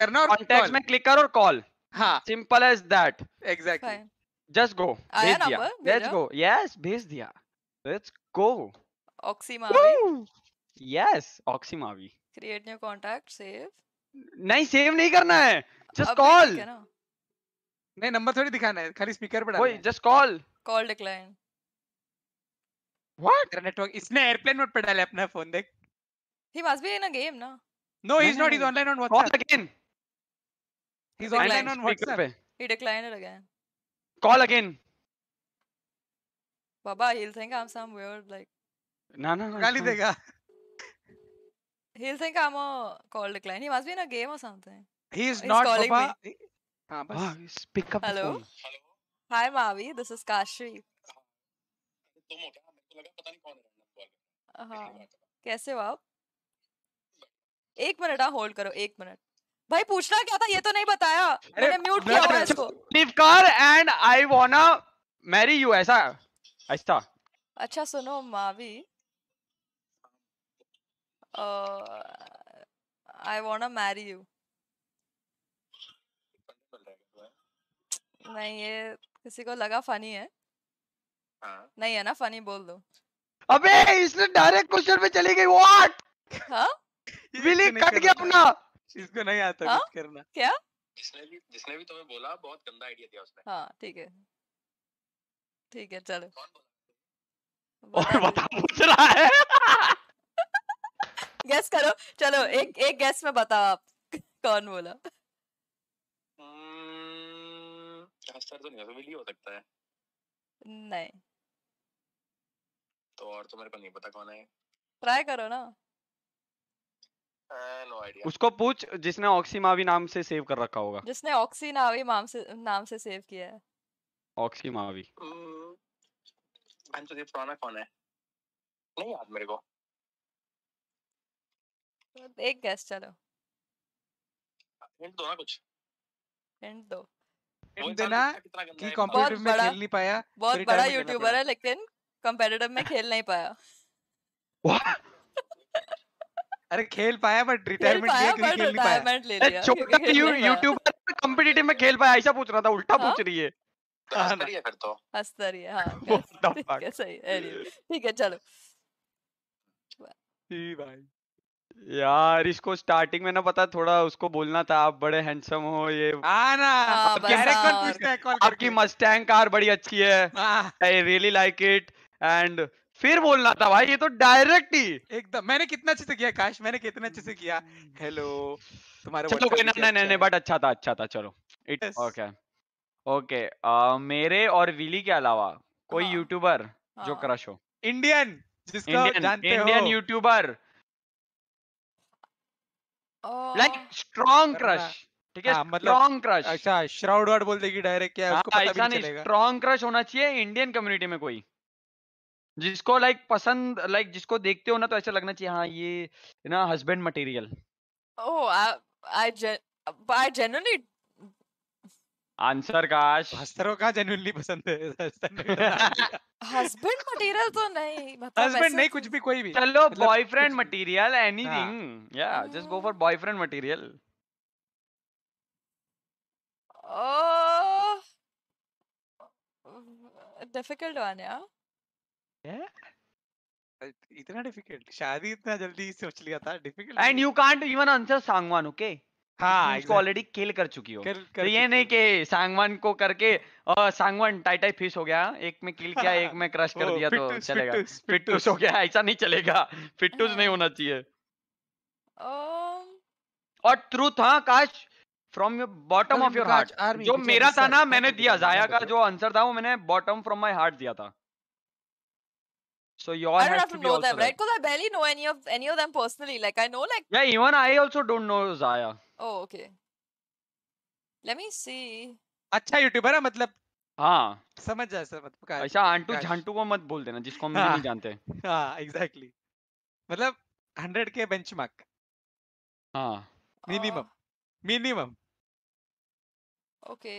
करना और कॉन्टैक्ट में क्लिक करो और कॉल। हाँ simple as that. Exactly just go. भेज दिया, लेट्स गो। यस भेज दिया, लेट्स गो। ऑक्सी मावी। यस ऑक्सी मावी। Create new contact. सेव नहीं, सेव नहीं करना है, जस्ट कॉल। नहीं नंबर थोड़ी दिखाना है, खाली स्पीकर पे डालना है। Just call. Call decline. What network? इसने एयरप्लेन मोड पे डाला अपना फोन, देख। He must be in a game ना। No he is not, he is online on WhatsApp. Call again. He is online on WhatsApp. He declined again. Call again. बाबा he will think I am some weird like. ना ना गाली देगा। He'll think I'm a call decline. He must be in a game or something. He's not calling Baba. Me. हाँ बस pick up. Hello. Hello. Hi Mavi, this is Kashvi. तुम हो क्या? मेरे को लगा पता नहीं कौन है। हाँ कैसे हो आप? एक मिनट हाँ hold करो, एक मिनट। भाई पूछना क्या था ये तो नहीं बताया। मैंने mute किया हुआ है इसको। Leave car and I wanna marry you ऐसा ऐसा। अच्छा सुनो Mavi. I wanna marry you. नहीं ये किसी को लगा funny है। हाँ नहीं है ना funny, बोल दो। अबे इसने direct question पे चली गई। What? हाँ बिल्ली कट गया अपना। इसको नहीं आता कुछ करना। क्या? जिसने भी तुम्हें बोला बहुत गंदा idea दिया उसने। हाँ ठीक है चलो। और बता पूछ रहा है। गेस करो चलो, एक एक गेस में बताओ आप कौन बोला। तो नहीं हो सकता है। नहीं तो और तुम्हारे को नहीं पता कौन है? ट्राई करो ना। No idea. उसको पूछ जिसने ऑक्सी मावी नाम से सेव कर रखा होगा। जिसने ऑक्सी नावी नाम से सेव किया है। ऑक्सी मावी। तो ये पुराना कौन है? नहीं याद मेरे को। एक गैस चलो। हिंट दो ना कुछ। हिंट दो। हिंट देना कि कॉम्पिटिटिव में खेल नहीं पाया। बहुत बड़ा यूट्यूबर है लेकिन कॉम्पिटिटिव में खेल नहीं पाया। अरे खेल पाया बट रिटायरमेंट ले लिया। रिटायरमेंट ले लिया। छोटा यूट्यूबर कॉम्पिटिटिव में खेल पाया ऐसा पूछ रहा था, उल्टा पूछ रही है। हस्तरिया कर दो। हस्तरिया हाँ कैसा है? ठीक है चलो। जी भाई यार इसको स्टार्टिंग में ना पता थोड़ा उसको बोलना था आप बड़े हैंडसम हो ये ना। आपकी मस्टैंग कार बड़ी अच्छी है, I really like it and फिर बोलना था। भाई ये तो डायरेक्ट ही एकदम। मैंने कितना अच्छे से किया काश, मैंने कितना अच्छे से किया। हेलो तुम्हारे नहीं बट अच्छा था चलो ओके ओके। मेरे और विली के अलावा कोई यूट्यूबर जो क्रश हो, Indian YouTuber like strong crush. ठीक है स्ट्रॉन्ग क्रश। अच्छा श्राउड वर्ड बोल देगी डायरेक्ट, क्या उसको पता भी नहीं चलेगा। स्ट्रॉन्ग क्रश होना चाहिए इंडियन कम्युनिटी में कोई, जिसको लाइक पसंद, लाइक जिसको देखते हो ना तो ऐसा लगना चाहिए हाँ ये ना husband material. Oh I genuinely answer काश। हस्तरों का जेन्युइनली पसंद है। हस्बैंड मटेरियल तो नहीं, हस्बैंड नहीं कुछ भी कोई भी चलो, बॉयफ्रेंड मटेरियल एनीथिंग। या just go for boyfriend material. Difficult one यार, इतना डिफिकल्ट शादी इतना जल्दी सोच लिया था। Difficult and you can't even answer Sangwan. Okay हाँ इसको ऑलरेडी किल कर चुकी हो तो ये नहीं कि सांगवान को करके सांगवान टाइटाई फिश हो गया, एक में किल किया एक में क्रश कर दिया तो चलेगा। फिट्टूस हो गया ऐसा नहीं चलेगा, फिट्टूस नहीं होना चाहिए। और ट्रूथ हाँ काश from your bottom of your heart. जो मेरा था ना मैंने दिया, जाया का जो आंसर था वो मैंने बॉटम फ्रॉम माय हार्ट दिया था। So you all have to know them, right? Because I barely know any of them personally. Like I know, like yeah, even I also don't know Zaya. Oh, okay. Let me see. अच्छा YouTuber है मतलब हाँ समझ जा sir मतलब ऐसा onto झांटू को मत बोल देना जिसको हम नहीं जानते। हाँ exactly मतलब 100k benchmark हाँ minimum। Okay.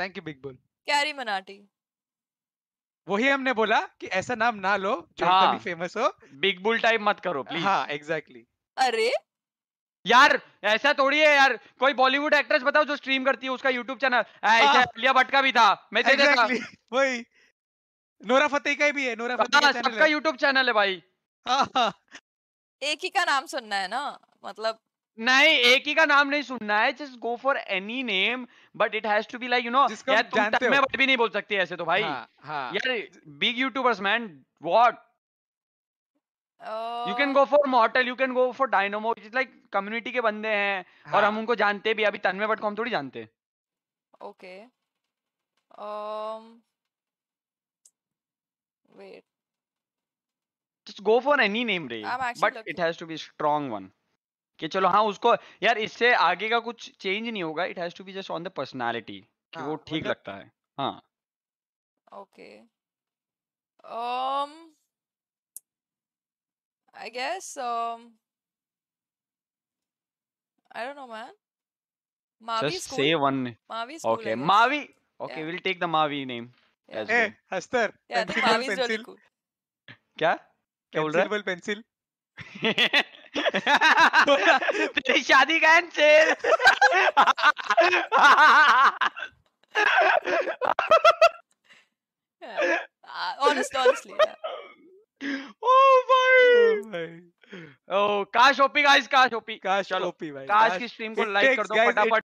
Thank you big bull. Carry Minati. वही हमने बोला कि ऐसा नाम ना लो जो कभी फेमस हो, बिग बुल टाइप मत करो प्लीज। हाँ एग्जैक्टली अरे यार ऐसा थोड़ी है यार, कोई बॉलीवुड एक्ट्रेस बताओ जो स्ट्रीम करती है उसका यूट्यूब चैनल। ऐसा आलिया भट्ट का भी था, मैं exactly. वही नोरा फतेही का भी है, नोरा फतेही का सबका यूट्यूब चैनल है भाई। एक ही का नाम सुनना है ना, मतलब नहीं एक ही का नाम नहीं सुनना है, just go for any name but it has to be like you know. यार तुम तक में बट भी नहीं बोल सकते ऐसे तो भाई। यार big YouTubers man, what you can go for Mortal, you can go for Dynamo, it's like community के बंदे हैं और हम उनको जानते भी। अभी तन्मय बट को हम थोड़ी जानते। Okay wait, just go for any name रे but it has to be strong one कि चलो हाँ उसको यार इससे आगे का कुछ चेंज नहीं होगा, it has to be just on the personality कि वो ठीक लगता है। हाँ okay I guess I don't know man, Mavi just school. Say one Mavi school, okay Mavi, okay yeah. We'll take the Mavi name yeah. as hey Hastar yeah, the Mavi is really cool. Kya kya bol raha hai? Pencil teri shaadi ka answer honestly yeah. Kaash OP guys, काश OP, Kaash की stream को like कर दो फटाफट।